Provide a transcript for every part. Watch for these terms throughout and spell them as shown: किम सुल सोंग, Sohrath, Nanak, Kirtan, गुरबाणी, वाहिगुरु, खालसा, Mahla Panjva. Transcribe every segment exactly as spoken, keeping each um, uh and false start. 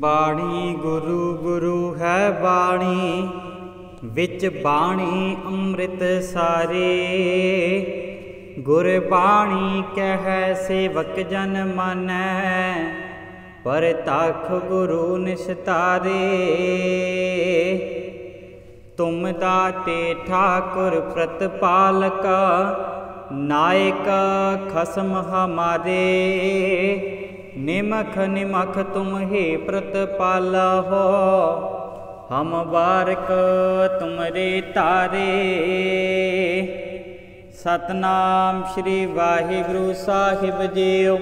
बाणी गुरु गुरु है बाणी विच बाणी अमृत सारे गुरबाणी कह सेवक जन मानै पर ताख गुरु निस्तारे तुम दाते ठाकुर प्रतपालका नायका खसम हमारे निमख निमख तुम ही प्रतपाला हो हम बारक तुमरे तारे। सतनाम श्री वाहिगुरु साहिब जीओ।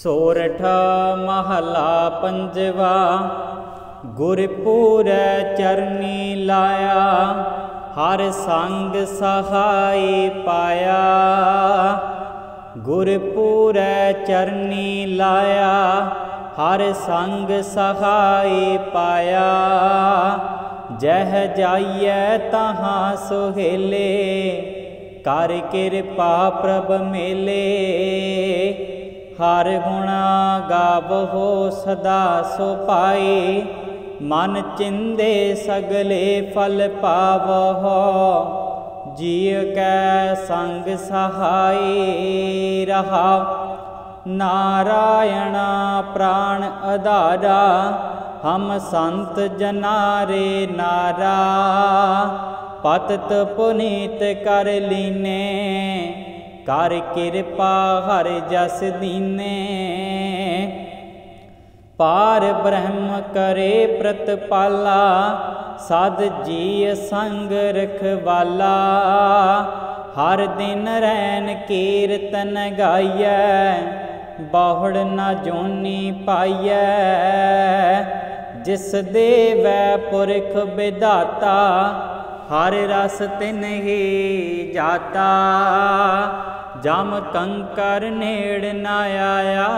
सोरठ महला पंजवा गुरपुर चरनी लाया हर संग सहाय पाया गुरपुर चरनी लाया हर संग सहाय पाया जह जाइए तहाँ सोहेले कर कृपा प्रभ मेले हर गुणा गावो सदा सो पाए मन चिंदे सगले फल पावो जिय कै संग सहाय रहा नारायणा प्राण अधारा हम संत जनारे नारा पतित पुनीत कर लीने कर कृपा हर जस दीने पार ब्रह्म करे प्रतपाला सद जी संग रखवाला हर दिन रैन कीर्तन गाइए बाहुड़ ना जोनी पाइए जिस देव पुरख विधाता हर रस तिन ही जाता जम कंकर नेड़ ना आया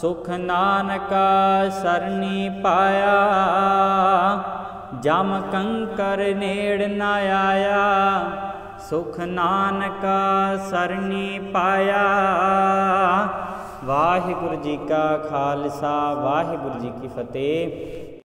सुख नानका सरनी पाया जम कंकर नेड़ ना आया सुख नानका सरनी पाया। वाहिगुरु जी का खालसा वाहिगुरु जी की फतेह।